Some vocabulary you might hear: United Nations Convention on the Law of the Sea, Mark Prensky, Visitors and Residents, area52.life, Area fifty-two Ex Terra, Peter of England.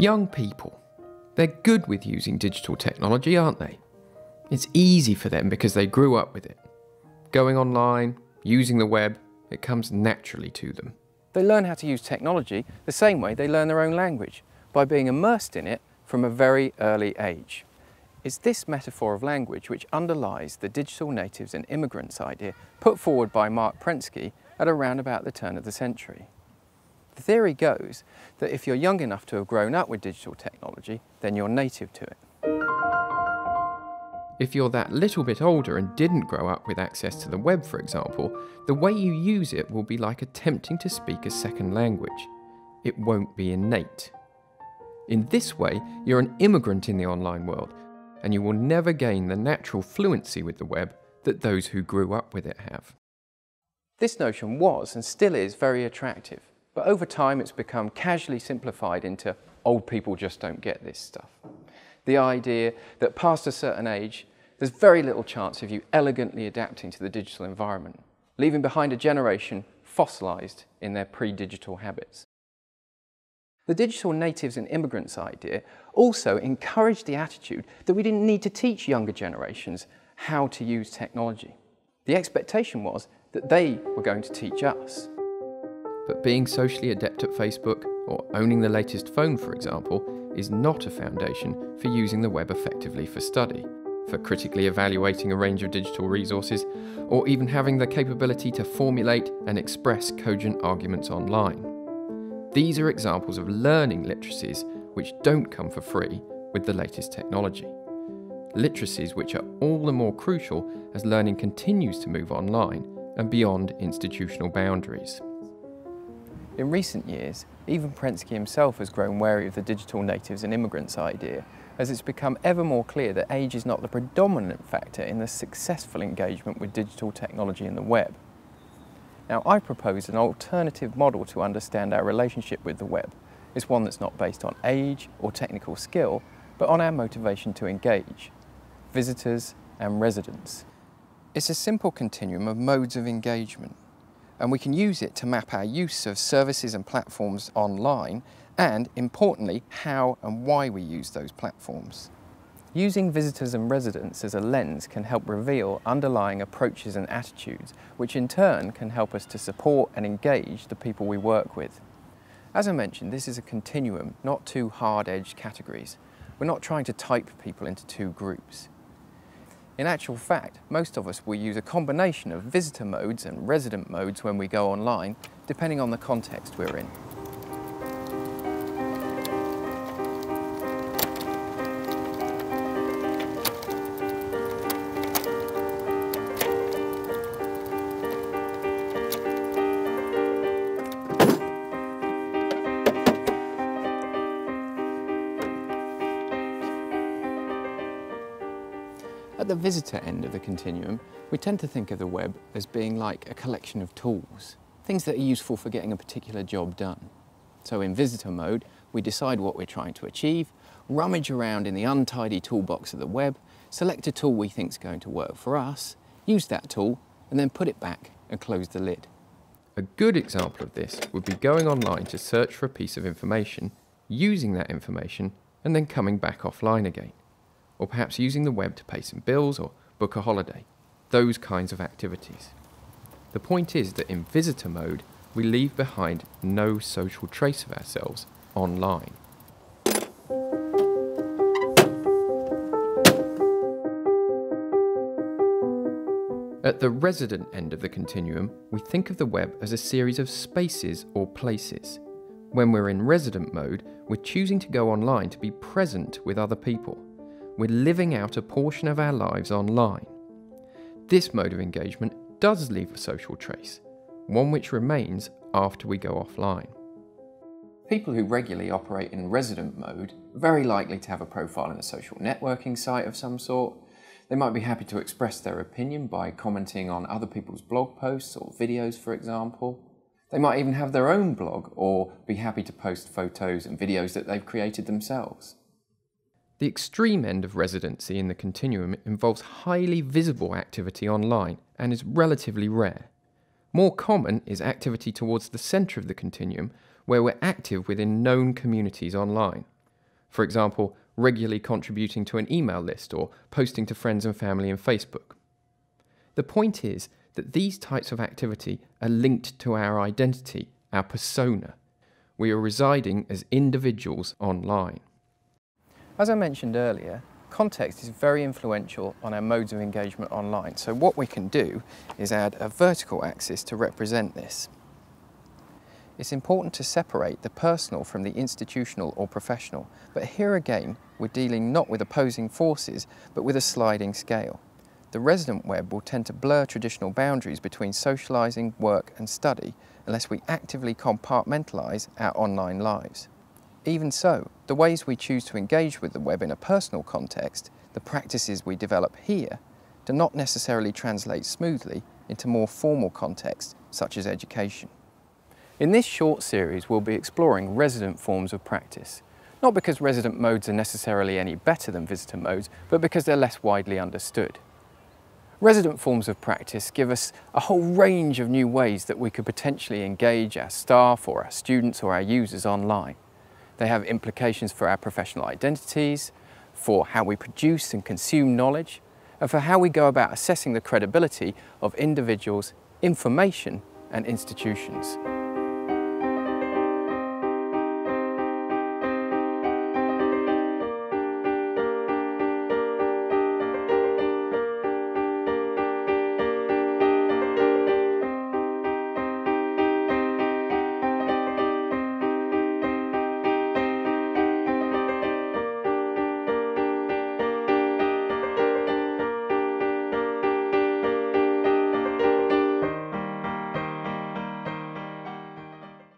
Young people, they're good with using digital technology, aren't they? It's easy for them because they grew up with it. Going online, using the web, it comes naturally to them. They learn how to use technology the same way they learn their own language, by being immersed in it from a very early age. It's this metaphor of language which underlies the digital natives and immigrants idea put forward by Mark Prensky at around about the turn of the century. The theory goes that if you're young enough to have grown up with digital technology, then you're native to it. If you're that little bit older and didn't grow up with access to the web, for example, the way you use it will be like attempting to speak a second language. It won't be innate. In this way, you're an immigrant in the online world, and you will never gain the natural fluency with the web that those who grew up with it have. This notion was, and still is, very attractive. But over time it's become casually simplified into old people just don't get this stuff. The idea that past a certain age, there's very little chance of you elegantly adapting to the digital environment, leaving behind a generation fossilised in their pre-digital habits. The digital natives and immigrants idea also encouraged the attitude that we didn't need to teach younger generations how to use technology. The expectation was that they were going to teach us. But being socially adept at Facebook, or owning the latest phone, for example, is not a foundation for using the web effectively for study, for critically evaluating a range of digital resources, or even having the capability to formulate and express cogent arguments online. These are examples of learning literacies which don't come for free with the latest technology. Literacies which are all the more crucial as learning continues to move online and beyond institutional boundaries. In recent years, even Prensky himself has grown wary of the digital natives and immigrants idea, as it's become ever more clear that age is not the predominant factor in the successful engagement with digital technology and the web. Now, I propose an alternative model to understand our relationship with the web. It's one that's not based on age or technical skill, but on our motivation to engage. Visitors and residents. It's a simple continuum of modes of engagement, and we can use it to map our use of services and platforms online, and importantly, how and why we use those platforms. Using visitors and residents as a lens can help reveal underlying approaches and attitudes, which in turn can help us to support and engage the people we work with. As I mentioned, this is a continuum, not two hard-edged categories. We're not trying to type people into two groups. In actual fact, most of us will use a combination of visitor modes and resident modes when we go online, depending on the context we're in. At the visitor end of the continuum, we tend to think of the web as being like a collection of tools, things that are useful for getting a particular job done. So in visitor mode, we decide what we're trying to achieve, rummage around in the untidy toolbox of the web, select a tool we think is going to work for us, use that tool, and then put it back and close the lid. A good example of this would be going online to search for a piece of information, using that information, and then coming back offline again. Or perhaps using the web to pay some bills or book a holiday, those kinds of activities. The point is that in visitor mode, we leave behind no social trace of ourselves online. At the resident end of the continuum, we think of the web as a series of spaces or places. When we're in resident mode, we're choosing to go online to be present with other people. We're living out a portion of our lives online. This mode of engagement does leave a social trace, one which remains after we go offline. People who regularly operate in resident mode are very likely to have a profile in a social networking site of some sort. They might be happy to express their opinion by commenting on other people's blog posts or videos, for example. They might even have their own blog or be happy to post photos and videos that they've created themselves. The extreme end of residency in the continuum involves highly visible activity online and is relatively rare. More common is activity towards the centre of the continuum, where we're active within known communities online. For example, regularly contributing to an email list or posting to friends and family in Facebook. The point is that these types of activity are linked to our identity, our persona. We are residing as individuals online. As I mentioned earlier, context is very influential on our modes of engagement online, so what we can do is add a vertical axis to represent this. It's important to separate the personal from the institutional or professional, but here again we're dealing not with opposing forces but with a sliding scale. The resident web will tend to blur traditional boundaries between socialising, work and study unless we actively compartmentalise our online lives. Even so, the ways we choose to engage with the web in a personal context, the practices we develop here, do not necessarily translate smoothly into more formal contexts such as education. In this short series, we'll be exploring resident forms of practice, not because resident modes are necessarily any better than visitor modes, but because they're less widely understood. Resident forms of practice give us a whole range of new ways that we could potentially engage our staff or our students or our users online. They have implications for our professional identities, for how we produce and consume knowledge, and for how we go about assessing the credibility of individuals, information, and institutions.